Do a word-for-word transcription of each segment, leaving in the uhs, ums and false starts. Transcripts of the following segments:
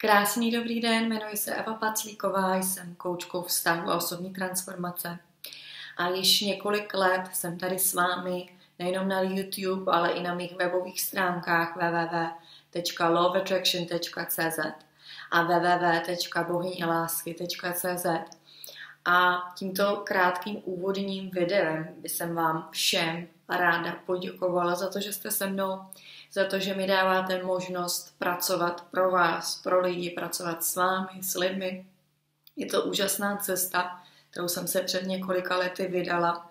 Krásný dobrý den, jmenuji se Eva Paclíková, jsem koučkou vztahu a osobní transformace. A již několik let jsem tady s vámi nejenom na YouTube, ale i na mých webových stránkách w w w tečka law of attraction tečka c z a w w w tečka bohynelasky tečka c z. A tímto krátkým úvodním videem bych jsem vám všem ráda poděkovala za to, že jste se mnou, za to, že mi dáváte možnost pracovat pro vás, pro lidi, pracovat s vámi, s lidmi. Je to úžasná cesta, kterou jsem se před několika lety vydala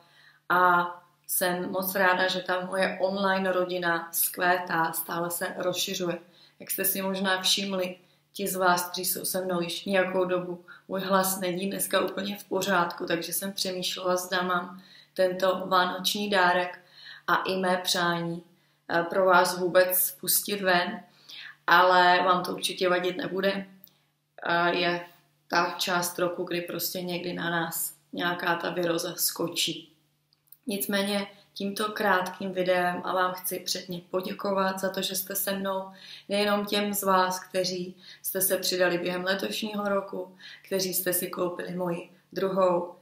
a jsem moc ráda, že ta moje online rodina zkvétá, stále se rozšiřuje. Jak jste si možná všimli, ti z vás, kteří jsou se mnou již nějakou dobu, můj hlas není dneska úplně v pořádku, takže jsem přemýšlela, zda mám tento vánoční dárek a i mé přání pro vás vůbec pustit ven, ale vám to určitě vadit nebude. Je ta část roku, kdy prostě někdy na nás nějaká ta viroza skočí. Nicméně tímto krátkým videem a vám chci předně poděkovat za to, že jste se mnou, nejenom těm z vás, kteří jste se přidali během letošního roku, kteří jste si koupili moji druhou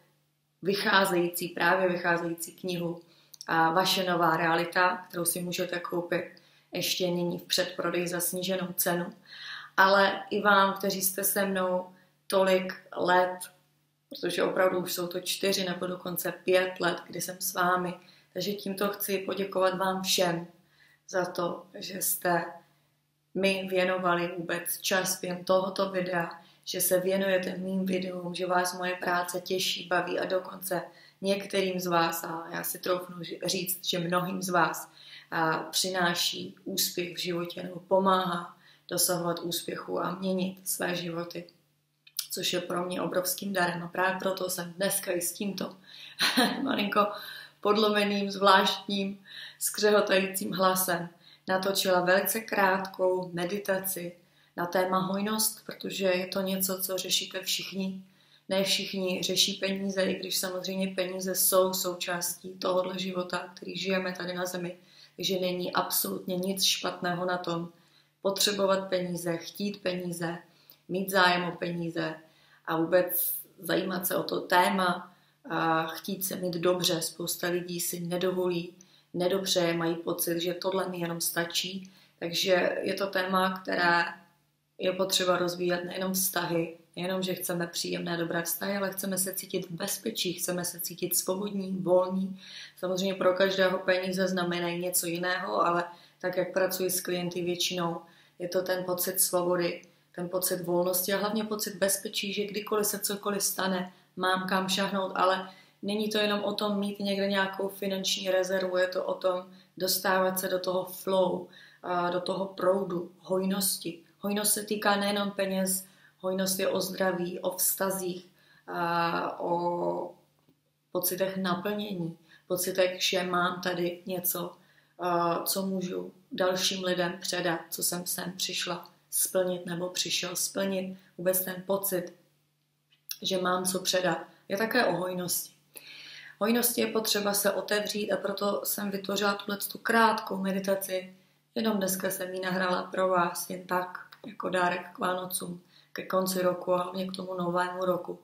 vycházející, právě vycházející knihu a Vaše nová realita, kterou si můžete koupit ještě nyní v předprodeji za sníženou cenu, ale i vám, kteří jste se mnou tolik let, protože opravdu už jsou to čtyři nebo dokonce pět let, kdy jsem s vámi, takže tímto chci poděkovat vám všem za to, že jste mi věnovali vůbec čas během tohoto videa, že se věnujete mým videům, že vás moje práce těší, baví a dokonce některým z vás, a já si troufnu říct, že mnohým z vás a, přináší úspěch v životě nebo pomáhá dosahovat úspěchu a měnit své životy, což je pro mě obrovským darem. A právě proto jsem dneska i s tímto malinko podlomeným, zvláštním, skřehotajícím hlasem natočila velice krátkou meditaci na téma hojnost, protože je to něco, co řešíte všichni. Ne všichni řeší peníze, i když samozřejmě peníze jsou součástí tohoto života, který žijeme tady na zemi. Takže není absolutně nic špatného na tom potřebovat peníze, chtít peníze, mít zájem o peníze a vůbec zajímat se o to téma a chtít se mít dobře. Spousta lidí si nedovolí, nedobře, mají pocit, že tohle mi jenom stačí. Takže je to téma, které je potřeba rozvíjet nejenom vztahy, nejenom, že chceme příjemné, dobré vztahy, ale chceme se cítit v bezpečí, chceme se cítit svobodní, volní. Samozřejmě pro každého peníze znamenají něco jiného, ale tak, jak pracuji s klienty většinou, je to ten pocit svobody, ten pocit volnosti a hlavně pocit bezpečí, že kdykoliv se cokoliv stane, mám kam šahnout, ale není to jenom o tom mít někde nějakou finanční rezervu, je to o tom dostávat se do toho flow, do toho proudu, hojnosti. Hojnost se týká nejenom peněz, hojnost je o zdraví, o vztazích, o pocitech naplnění, pocitech, že mám tady něco, co můžu dalším lidem předat, co jsem sem přišla splnit nebo přišel splnit. Vůbec ten pocit, že mám co předat, je také o hojnosti. Hojnosti je potřeba se otevřít a proto jsem vytvořila tuhletu krátkou meditaci. Jenom dneska jsem ji nahrála pro vás jen tak, jako dárek k Vánocům, ke konci roku a hlavně k tomu novému roku,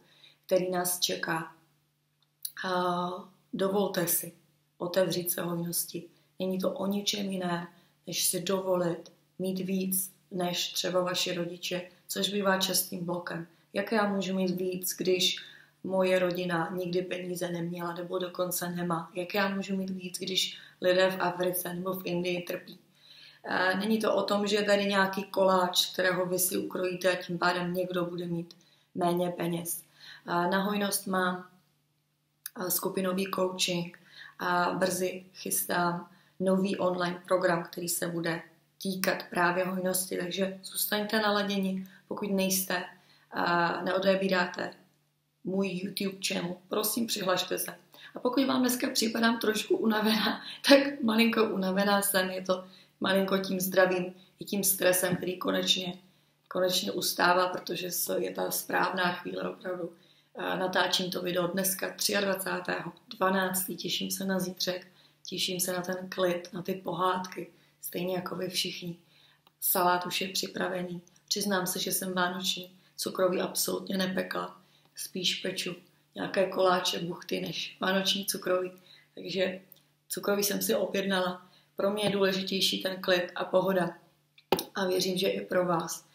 který nás čeká. A dovolte si otevřít se hojnosti. Není to o ničem jiné, než si dovolit mít víc, než třeba vaši rodiče, což bývá častým blokem. Jak já můžu mít víc, když moje rodina nikdy peníze neměla nebo dokonce nemá? Jak já můžu mít víc, když lidé v Africe nebo v Indii trpí? Není to o tom, že je tady nějaký koláč, kterého vy si ukrojíte a tím pádem někdo bude mít méně peněz. Na hojnost mám skupinový coaching a brzy chystám nový online program, který se bude týkat právě hojnosti, takže zůstaňte naladěni, pokud nejste, neodebíráte můj YouTube channel, prosím přihlašte se. A pokud vám dneska připadám trošku unavená, tak malinko unavená jsem, je to malinko tím zdravím i tím stresem, který konečně, konečně ustává, protože je ta správná chvíle opravdu. Natáčím to video dneska dvacátého třetího prosince, těším se na zítřek, těším se na ten klid, na ty pohádky, stejně jako vy všichni. Salát už je připravený, Přiznám se, že jsem vánoční cukroví absolutně nepekla. Spíš peču nějaké koláče, buchty než vánoční cukroví. Takže cukroví jsem si objednala. Pro mě je důležitější ten klid a pohoda. A věřím, že i pro vás.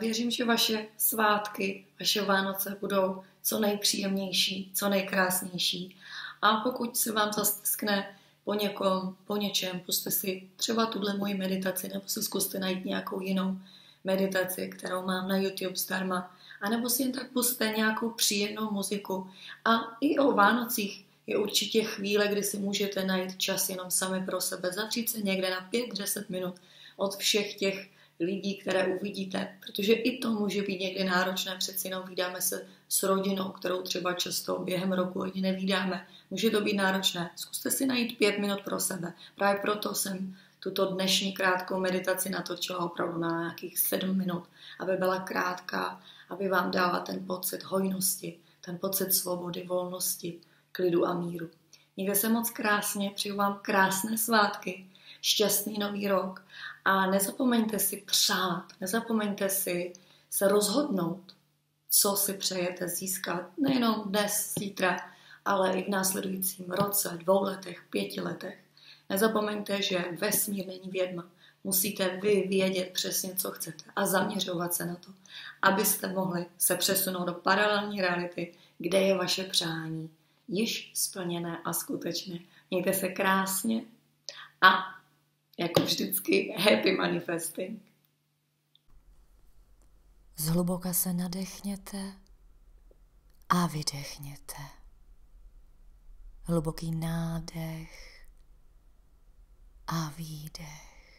Věřím, že vaše svátky, vaše Vánoce budou co nejpříjemnější, co nejkrásnější. A pokud se vám zastiskne po někom, po něčem, puste si třeba tuhle moji meditaci, nebo si zkuste najít nějakou jinou meditaci, kterou mám na YouTube zdarma, anebo si jen tak puste nějakou příjemnou muziku. A i o Vánocích je určitě chvíle, kdy si můžete najít čas jenom sami pro sebe, zavřít se někde na pět až deset minut od všech těch lidí, které uvidíte, protože i to může být někdy náročné, přeci jenom vídáme se s rodinou, kterou třeba často během roku ani nevídáme. Může to být náročné. Zkuste si najít pět minut pro sebe. Právě proto jsem tuto dnešní krátkou meditaci natočila opravdu na nějakých sedm minut, aby byla krátká, aby vám dala ten pocit hojnosti, ten pocit svobody, volnosti, klidu a míru. Mějte se moc krásně, přeju vám krásné svátky, šťastný nový rok a nezapomeňte si přát, nezapomeňte si se rozhodnout, co si přejete získat nejenom dnes, zítra, ale i v následujícím roce, dvou letech, pěti letech. Nezapomeňte, že vesmír není vědma. Musíte vy vědět přesně, co chcete a zaměřovat se na to, abyste mohli se přesunout do paralelní reality, kde je vaše přání již splněné a skutečné. Mějte se krásně a jako vždycky happy manifesting. Zhluboka se nadechněte a vydechněte. Hluboký nádech a výdech.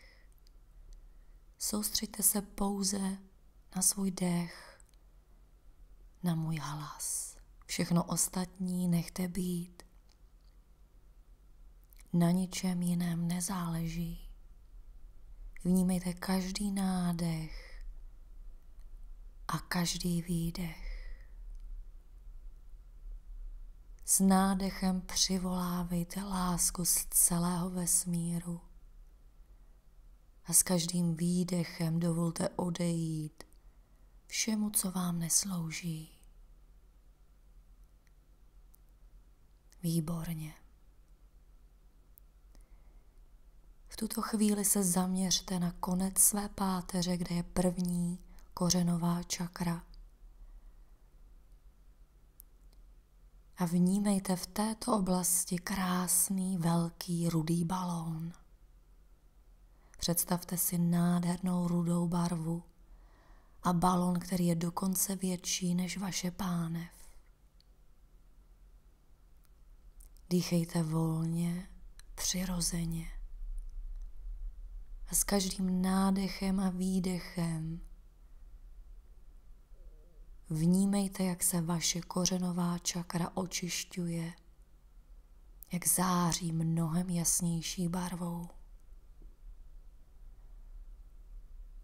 Soustřeďte se pouze na svůj dech, na můj hlas. Všechno ostatní nechte být. Na ničem jiném nezáleží. Vnímejte každý nádech a každý výdech. S nádechem přivolávejte lásku z celého vesmíru a s každým výdechem dovolte odejít všemu, co vám neslouží. Výborně. V tuto chvíli se zaměřte na konec své páteře, kde je první kořenová čakra. A vnímejte v této oblasti krásný, velký, rudý balón. Představte si nádhernou rudou barvu a balón, který je dokonce větší než vaše pánev. Dýchejte volně, přirozeně. A s každým nádechem a výdechem vnímejte, jak se vaše kořenová čakra očišťuje, jak září mnohem jasnější barvou.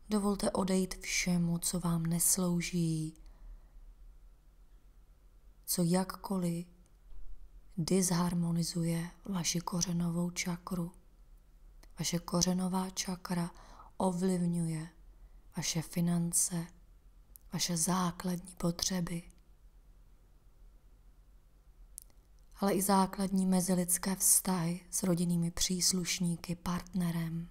Dovolte odejít všemu, co vám neslouží, co jakkoliv disharmonizuje vaši kořenovou čakru. Vaše kořenová čakra ovlivňuje vaše finance, vaše základní potřeby, ale i základní mezilidské vztahy s rodinnými příslušníky, partnerem.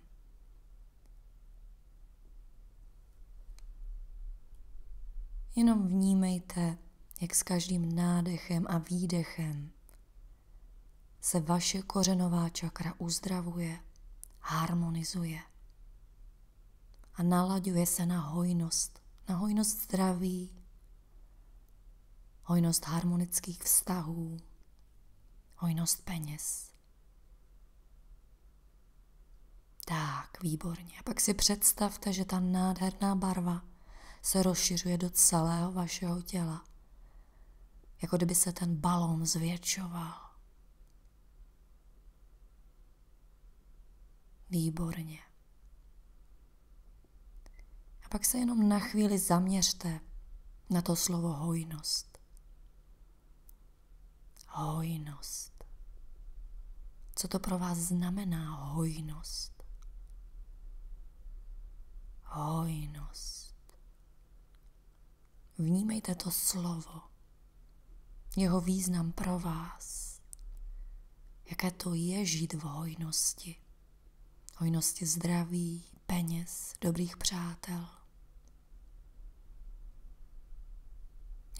Jenom vnímejte, jak s každým nádechem a výdechem se vaše kořenová čakra uzdravuje, harmonizuje a nalaďuje se na hojnost. Na hojnost zdraví, hojnost harmonických vztahů, hojnost peněz. Tak, výborně. A pak si představte, že ta nádherná barva se rozšiřuje do celého vašeho těla. Jako kdyby se ten balón zvětšoval. Výborně. Pak se jenom na chvíli zaměřte na to slovo hojnost. Hojnost. Co to pro vás znamená hojnost? Hojnost. Vnímejte to slovo, jeho význam pro vás, jaké to je žít v hojnosti. Hojnosti zdraví, peněz, dobrých přátel.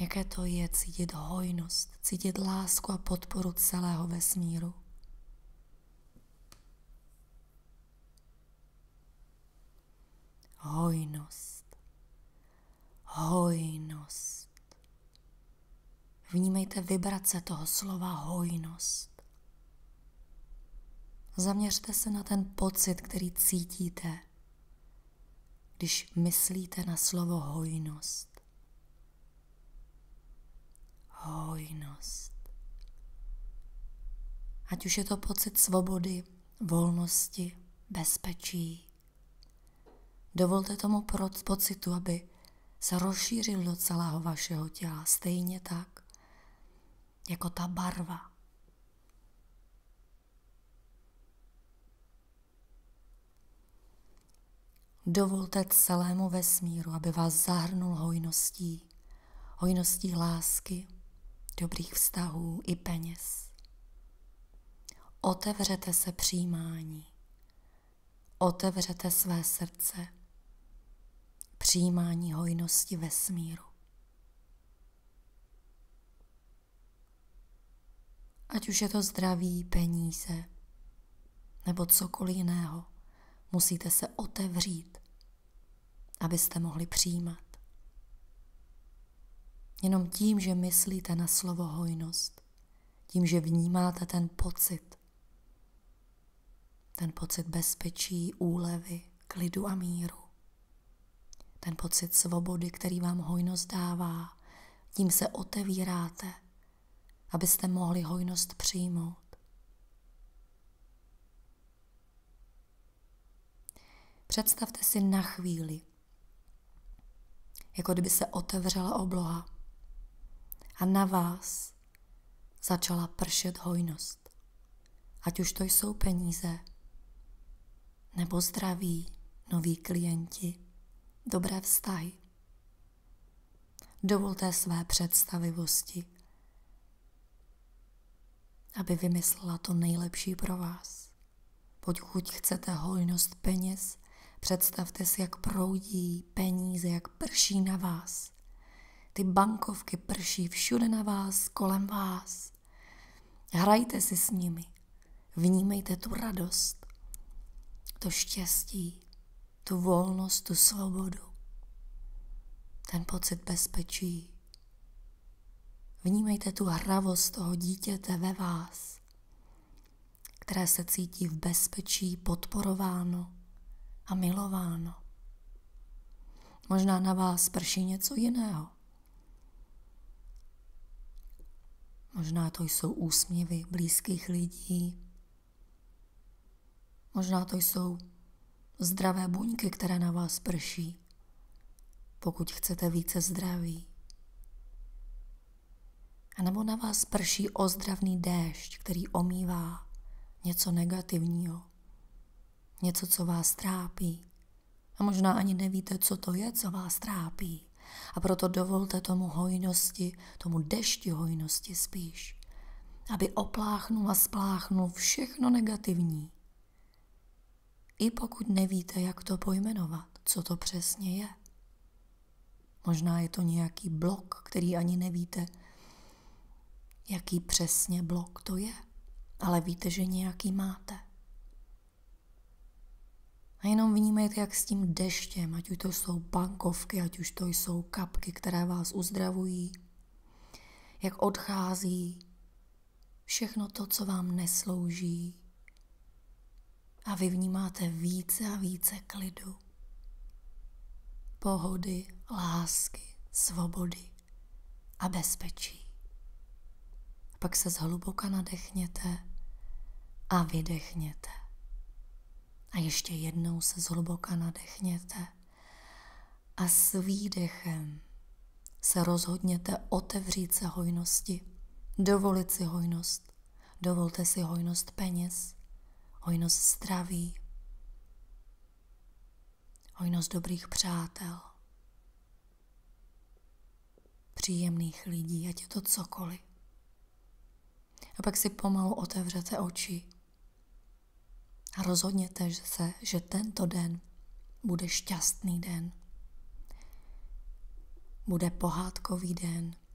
Jaké to je cítit hojnost, cítit lásku a podporu celého vesmíru. Hojnost. Hojnost. Vnímejte vibrace toho slova hojnost. Zaměřte se na ten pocit, který cítíte, když myslíte na slovo hojnost. Hojnost. Ať už je to pocit svobody, volnosti, bezpečí. Dovolte tomu pocitu, aby se rozšířil do celého vašeho těla. Stejně tak, jako ta barva. Dovolte celému vesmíru, aby vás zahrnul hojností. Hojností lásky, dobrých vztahů i peněz. Otevřete se přijímání. Otevřete své srdce. Přijímání hojnosti vesmíru. Ať už je to zdraví, peníze nebo cokoliv jiného, musíte se otevřít, abyste mohli přijímat. Jenom tím, že myslíte na slovo hojnost, tím, že vnímáte ten pocit, ten pocit bezpečí, úlevy, klidu a míru, ten pocit svobody, který vám hojnost dává, tím se otevíráte, abyste mohli hojnost přijmout. Představte si na chvíli, jako kdyby se otevřela obloha a na vás začala pršet hojnost. Ať už to jsou peníze, nebo zdraví, noví klienti, dobré vztahy. Dovolte své představivosti, aby vymyslela to nejlepší pro vás. Pokud chcete hojnost peněz, představte si, jak proudí peníze, jak prší na vás. Ty bankovky prší všude na vás, kolem vás. Hrajte si s nimi. Vnímejte tu radost, to štěstí, tu volnost, tu svobodu, ten pocit bezpečí. Vnímejte tu hravost toho dítěte ve vás, které se cítí v bezpečí, podporováno a milováno. Možná na vás prší něco jiného. Možná to jsou úsměvy blízkých lidí. Možná to jsou zdravé buňky, které na vás prší. Pokud chcete více zdraví. A nebo na vás prší ozdravný déšť, který omývá něco negativního. Něco, co vás trápí. A možná ani nevíte, co to je, co vás trápí. A proto dovolte tomu hojnosti, tomu dešti hojnosti spíš, aby opláchnul a spláchnul všechno negativní. I pokud nevíte, jak to pojmenovat, co to přesně je. Možná je to nějaký blok, který ani nevíte, jaký přesně blok to je, ale víte, že nějaký máte. A jenom vnímejte, jak s tím deštěm, ať už to jsou bankovky, ať už to jsou kapky, které vás uzdravují, jak odchází všechno to, co vám neslouží. A vy vnímáte více a více klidu, pohody, lásky, svobody a bezpečí. A pak se zhluboka nadechněte a vydechněte. A ještě jednou se zhluboka nadechněte a s výdechem se rozhodněte otevřít se hojnosti, dovolit si hojnost, dovolte si hojnost peněz, hojnost zdraví, hojnost dobrých přátel, příjemných lidí, ať je to cokoliv. A pak si pomalu otevřete oči a rozhodněte se, že tento den bude šťastný den. Bude pohádkový den.